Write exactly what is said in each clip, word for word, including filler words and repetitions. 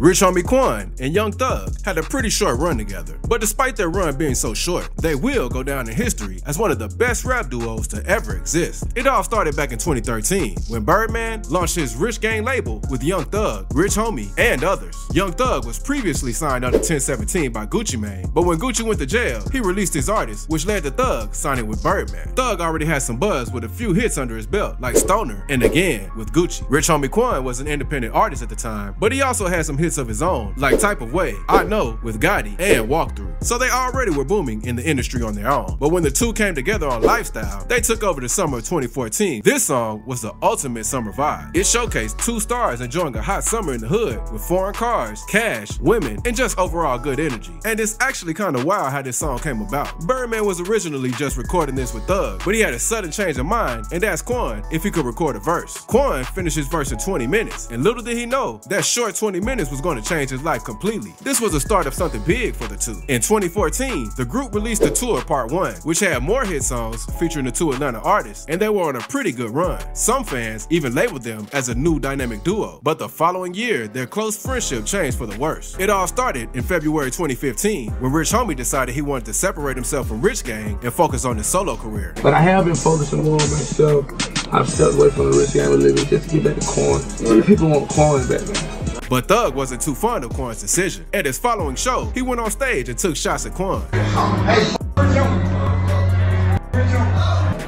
Rich Homie Quan and Young Thug had a pretty short run together, but despite their run being so short, they will go down in history as one of the best rap duos to ever exist. It all started back in twenty thirteen when Birdman launched his Rich Gang label with Young Thug, Rich Homie, and others. Young Thug was previously signed under ten seventeen by Gucci Mane, but when Gucci went to jail, he released his artist, which led to Thug signing with Birdman. Thug already had some buzz with a few hits under his belt, like Stoner and Again with Gucci. Rich Homie Quan was an independent artist at the time, but he also had some hits of his own, like Type of Way, I Know with Gotti, and Walkthrough. So they already were booming in the industry on their own. But when the two came together on Lifestyle, they took over the summer of twenty fourteen. This song was the ultimate summer vibe. It showcased two stars enjoying a hot summer in the hood with foreign cars, cash, women, and just overall good energy. And it's actually kind of wild how this song came about. Birdman was originally just recording this with Thug, but he had a sudden change of mind and asked Quan if he could record a verse. Quan finished his verse in twenty minutes, and little did he know that short twenty minutes was going to change his life completely. This was the start of something big for the two. In twenty fourteen, the group released The Tour Part one, which had more hit songs featuring the two Atlanta artists, and they were on a pretty good run. Some fans even labeled them as a new dynamic duo, but the following year, their close friendship changed for the worse. It all started in February twenty fifteen, when Rich Homie decided he wanted to separate himself from Rich Gang and focus on his solo career. But I have been focusing more on myself. I've stepped away from the Rich Gang religion just to get back to Quan. The people want Quan back now. But Thug wasn't too fond of Quan's decision. At his following show, he went on stage and took shots at Quan. Hey,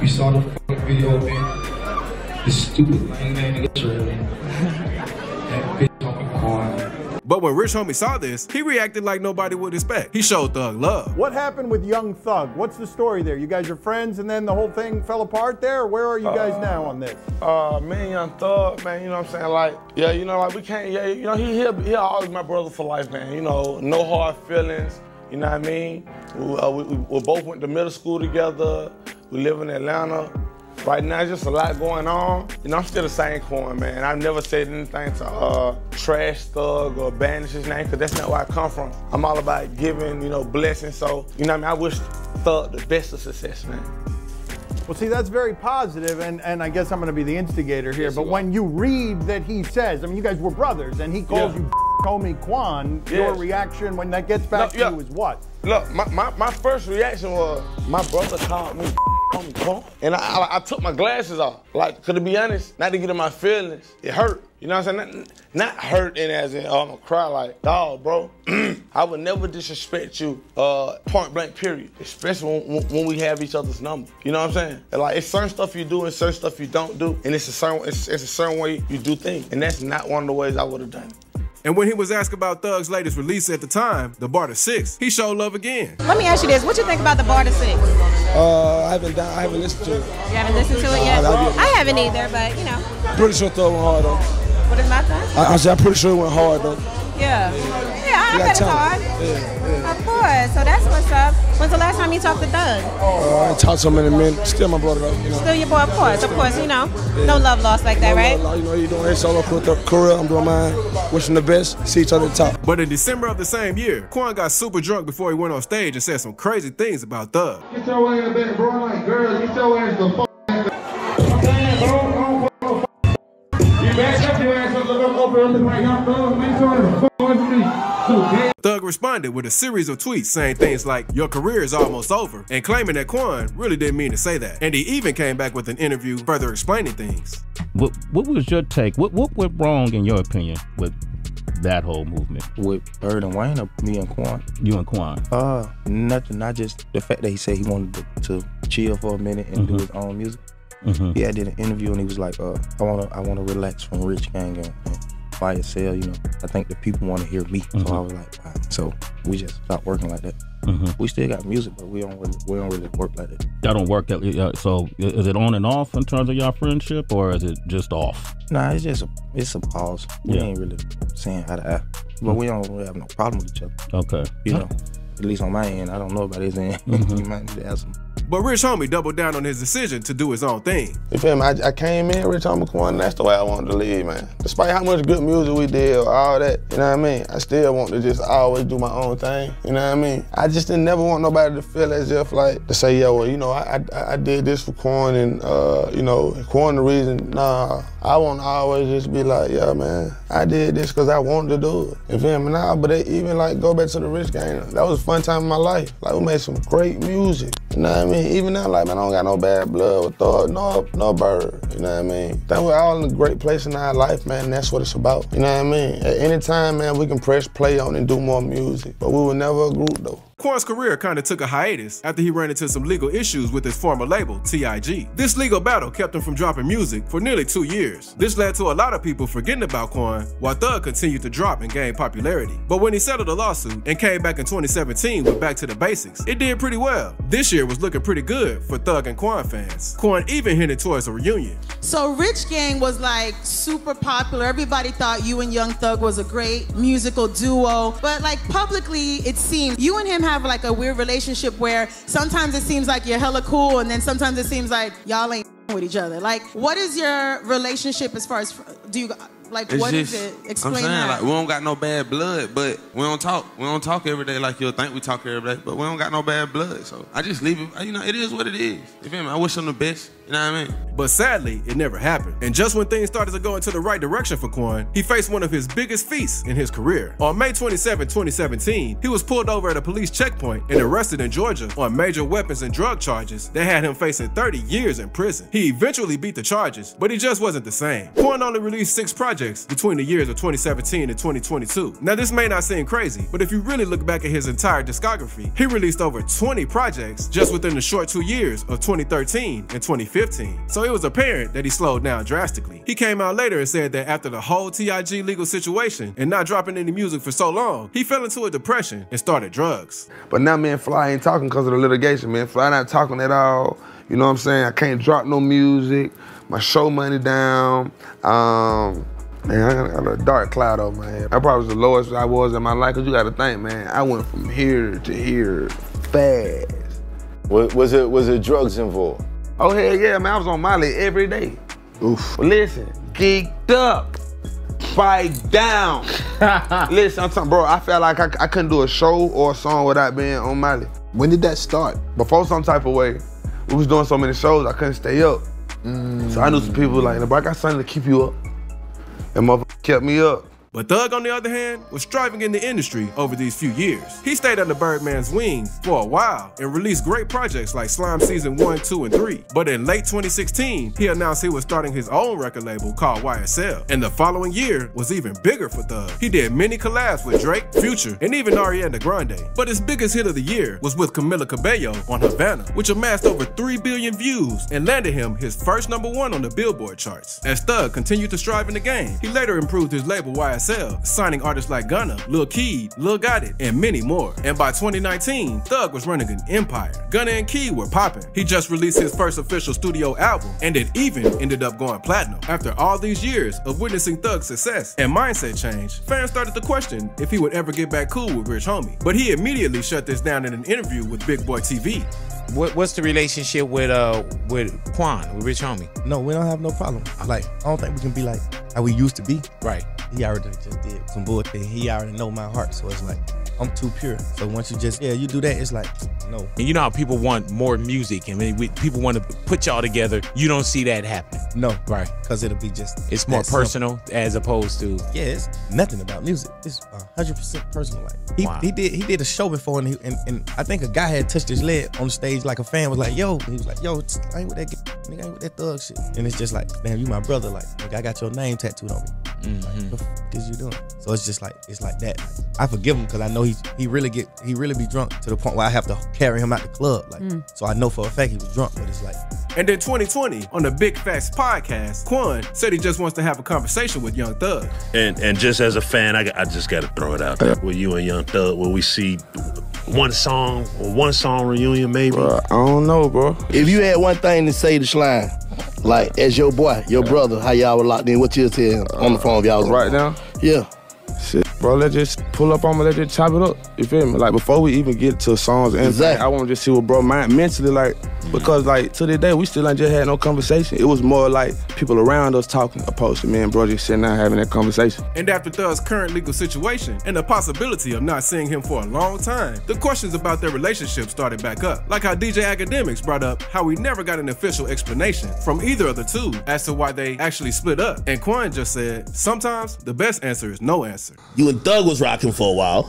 you saw the video of me. This stupid lame man nigga tripping. That bitch talking Quan. But when Rich Homie saw this, he reacted like nobody would expect. He showed Thug love. What happened with Young Thug? What's the story there? You guys are friends and then the whole thing fell apart there? Where are you guys uh, now on this? Uh, me and Young Thug, man, you know what I'm saying? Like, yeah, you know, like we can't, yeah, you know, he, he'll, he'll always be my brother for life, man. You know, no hard feelings, you know what I mean? We, uh, we, we both went to middle school together. We live in Atlanta. Right now, just a lot going on. You know, I'm still the same Quan, man. I've never said anything to uh, trash Thug or banish his name, because that's not where I come from. I'm all about giving, you know, blessings. So, you know what I mean? I wish Thug the best of success, man. Well, see, that's very positive, and, and I guess I'm going to be the instigator here, yes, but you when you read that he says, I mean, you guys were brothers, and he calls yeah. you Homie Quan, yes. your reaction when that gets back no, to yeah. you is what? Look, my, my, my first reaction was, my brother called me Homie Quan, and I, I, I took my glasses off. Like, to be honest, not to get in my feelings, it hurt. You know what I'm saying? Not, not hurt in as in, oh, I'm gonna cry like, dog, bro. I would never disrespect you, uh, point blank, period. Especially when, when we have each other's number. You know what I'm saying? And like, it's certain stuff you do and certain stuff you don't do, and it's a certain, it's, it's a certain way you do things, and that's not one of the ways I would have done it. And when he was asked about Thug's latest release at the time, the Barter six, he showed love again. Let me ask you this, what you think about the Barter six? Uh, I haven't I haven't listened to it. You haven't listened to it yet? Uh, I haven't either, but you know. Pretty sure Thug went hard though. What is my thought? I, I said, I'm pretty sure it went hard though. Yeah. Yeah, yeah I, I bet it's hard. Yeah, yeah. Of course, so that's what's up. When's the last time you talked to Thug? Uh, I ain't talked to him in a minute. Still my brother though. You know. Still your boy, of course, yeah, of course, you know. Yeah. No love lost like that, no right? Love, you know, you're doing his solo career, I'm doing mine. Wishing the best, see each other at the top. But in December of the same year, Quan got super drunk before he went on stage and said some crazy things about Thug. Get your way in the bed, bro, like girls, get your ass the fuck out of there. You back up your ass up, look up, open up, look like y'all Thug, make sure the fuck with me. Thug responded with a series of tweets saying things like, your career is almost over, and claiming that Quan really didn't mean to say that. And he even came back with an interview further explaining things. What, what was your take? What, what went wrong, in your opinion, with that whole movement? With Bird and Wayne or me and Quan? You and Quan? Uh, nothing. I just, the fact that he said he wanted to, to chill for a minute and mm-hmm. do his own music. Mm-hmm. Yeah, I did an interview and he was like, uh, I want to I wanna relax from Rich Gang and, and Y S L, you know. I think the people want to hear me. Mm-hmm. So I was like, wow. So we just stopped working like that. Mm-hmm. We still got music, but we don't really, we don't really work like that. Y'all don't work, at, so is it on and off in terms of y'all friendship, or is it just off? Nah, it's just a, it's a pause. We yeah. ain't really saying how to act, but we don't really have no problem with each other. Okay. You know, at least on my end, I don't know about his end. Mm-hmm. You might need to ask him. But Rich Homie doubled down on his decision to do his own thing. You feel me? I, I came in, Rich Homie Quan, and that's the way I wanted to leave, man. Despite how much good music we did, all that, you know what I mean? I still want to just always do my own thing, you know what I mean? I just didn't never want nobody to feel as if, like, to say, yo, well, you know, I, I, I did this for Quan and, uh, you know, Quan the reason. Nah, I want to always just be like, yeah, man, I did this because I wanted to do it. You feel me? Nah, but they even, like, go back to the Rich Gang. That was a fun time in my life. Like, we made some great music. You know what I mean? Even now, like, man, I don't got no bad blood with Thug, no, no Bird. You know what I mean? I think we're all in a great place in our life, man, and that's what it's about. You know what I mean? At any time, man, we can press play on and do more music. But we were never a group, though. Quan's career kind of took a hiatus after he ran into some legal issues with his former label, T I G. This legal battle kept him from dropping music for nearly two years. This led to a lot of people forgetting about Quan, while Thug continued to drop and gain popularity. But when he settled the lawsuit and came back in twenty seventeen with Back to the Basics, it did pretty well. This year was looking pretty good for Thug and Quan fans. Quan even hinted towards a reunion. So Rich Gang was like super popular. Everybody thought you and Young Thug was a great musical duo, but like publicly it seemed you and him had have like a weird relationship where sometimes it seems like you're hella cool and then sometimes it seems like y'all ain't with each other. Like, what is your relationship as far as, do you, like, it's what just, is it? Explain I'm saying, that. Like, we don't got no bad blood, but we don't talk. We don't talk every day like you'll think we talk every day, but we don't got no bad blood. So I just leave it, you know, it is what it is. You feel me? I wish him the best. You know what I mean? But sadly, it never happened. And just when things started to go into the right direction for Quan, he faced one of his biggest feats in his career. On May twenty-seventh, twenty seventeen, he was pulled over at a police checkpoint and arrested in Georgia on major weapons and drug charges that had him facing thirty years in prison. He eventually beat the charges, but he just wasn't the same. Quan only released six projects between the years of twenty seventeen and twenty twenty-two. Now, this may not seem crazy, but if you really look back at his entire discography, he released over twenty projects just within the short two years of twenty thirteen and twenty fifteen. So it was apparent that he slowed down drastically. He came out later and said that after the whole T I G legal situation and not dropping any music for so long, he fell into a depression and started drugs. But now me and Fly ain't talking because of the litigation, man. Fly not talking at all. You know what I'm saying? I can't drop no music. My show money down. Um... Man, I got a dark cloud over my head. I probably was the lowest I was in my life, because you got to think, man, I went from here to here fast. Was it, was it drugs involved? Oh, hell yeah, man, I was on Molly every day. Oof. Listen, geeked up, fight down. Listen, I'm talking, bro, I felt like I, I couldn't do a show or a song without being on Molly. When did that start? Before some type of way, we was doing so many shows, I couldn't stay up. Mm. So I knew some people like, bro, I got something to keep you up. And motherfucker kept me up. But Thug, on the other hand, was striving in the industry over these few years. He stayed under Birdman's wing for a while and released great projects like Slime Season one, two, and three. But in late twenty sixteen, he announced he was starting his own record label called Y S L. And the following year was even bigger for Thug. He did many collabs with Drake, Future, and even Ariana Grande. But his biggest hit of the year was with Camila Cabello on Havana, which amassed over three billion views and landed him his first number one on the Billboard charts. As Thug continued to strive in the game, he later improved his label Y S L, signing artists like Gunna, Lil Keed, Lil Gotit, and many more. And by twenty nineteen, Thug was running an empire. Gunna and Keed were popping. He just released his first official studio album, and it even ended up going platinum. After all these years of witnessing Thug's success and mindset change, fans started to question if he would ever get back cool with Rich Homie. But he immediately shut this down in an interview with Big Boy T V. What, what's the relationship with uh with Quan, with Rich Homie? No, we don't have no problem. Like, I don't think we can be like how we used to be. Right. He already just did some bullshit. He already know my heart, so it's like, I'm too pure. So once you just, yeah, you do that, it's like, no. And you know how people want more music, and I mean, we, people want to put y'all together. You don't see that happening. No. Right. Because it'll be just. It's more personal simple. As opposed to. Yeah, it's nothing about music. It's one hundred percent personal. Like, he, wow. he did he did a show before, and, he, and, and I think a guy had touched his leg on stage, like a fan was like, yo. And he was like, yo, I ain't with that, nigga, I ain't with that thug shit. And it's just like, damn, you my brother. Like, nigga, I got your name tattooed on me. Mm-hmm. Like, what the f is you doing? So it's just like, it's like that. Like, I forgive him because I know he he really get he really be drunk to the point where I have to carry him out the club. Like, mm. So I know for a fact he was drunk, but it's like. And in twenty twenty, on the Big Facts podcast, Quan said he just wants to have a conversation with Young Thug. And and just as a fan, I, I just got to throw it out there. With you and Young Thug, where we see one song or one song reunion, maybe. Bro, I don't know, bro. If you had one thing to say to Schlein, like, as your boy, your brother, how y'all were locked in, what you tell him on the phone if y'all was right now? Yeah. Shit. bro, let's just pull up on me, let's just chop it up. You feel me? Like, before we even get to songs and exactly. thing, I want to just see what bro mind mentally, like, because, like, to this day, we still ain't just had no conversation. It was more like people around us talking, opposed to me and bro just sitting out having that conversation. And after Thug's current legal situation and the possibility of not seeing him for a long time, the questions about their relationship started back up. Like how D J Academics brought up how we never got an official explanation from either of the two as to why they actually split up. And Quan just said, sometimes the best answer is no answer. You and Thug was rocking for a while.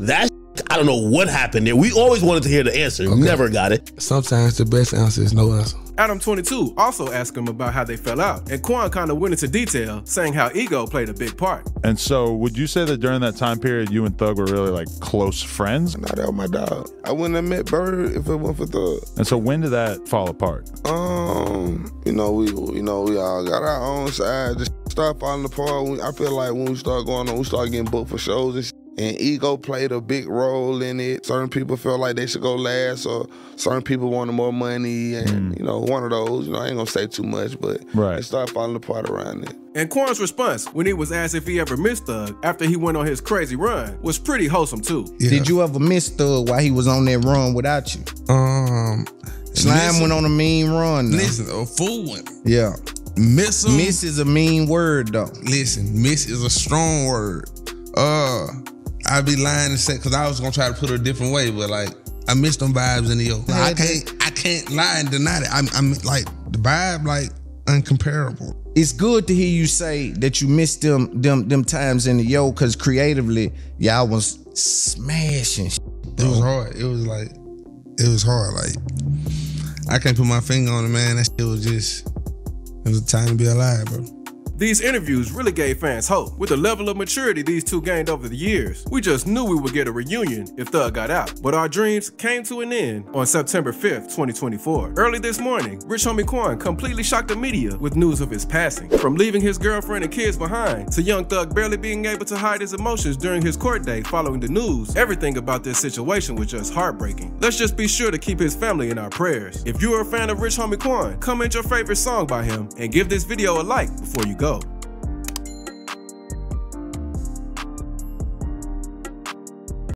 That I don't know what happened there. We always wanted to hear the answer. Okay. Never got it. Sometimes the best answer is no answer. Adam twenty-two also asked him about how they fell out, and Quan kind of went into detail, saying how ego played a big part. And so, would you say that during that time period, you and Thug were really like close friends? Nah, that was my dog. I wouldn't have met Bird if it wasn't for Thug. And so, when did that fall apart? Um, you know, we, you know, we all got our own side. Just start falling apart. I feel like when we start going on, we start getting booked for shows and shit. And ego played a big role in it. Certain people felt like they should go last, or certain people wanted more money, and mm. you know, one of those. You know, I ain't gonna say too much, but right. It started falling apart around it. And Quan's response when he was asked if he ever missed Thug after he went on his crazy run was pretty wholesome too. Yeah. Did you ever miss Thug while he was on that run without you? Um, Slime listen, went on a mean run. Though. Listen, a fool one. Yeah, miss him. Miss is a mean word though. Listen, miss is a strong word. Uh. I'd be lying and say, cause I was gonna try to put it a different way, but like I missed them vibes in the yo. Like, I can't, I can't lie and deny it. I'm, I'm like the vibe, like uncomparable. It's good to hear you say that you missed them, them, them times in the yo, cause creatively y'all was smashing. Shit, it was hard. It was like, it was hard. Like I can't put my finger on it, man. That shit was just, it was a time to be alive, bro. These interviews really gave fans hope. With the level of maturity these two gained over the years, we just knew we would get a reunion if Thug got out. But our dreams came to an end on September fifth, twenty twenty-four. Early this morning, Rich Homie Quan completely shocked the media with news of his passing. From leaving his girlfriend and kids behind, to Young Thug barely being able to hide his emotions during his court date following the news, everything about this situation was just heartbreaking. Let's just be sure to keep his family in our prayers. If you're a fan of Rich Homie Quan, comment your favorite song by him and give this video a like before you go.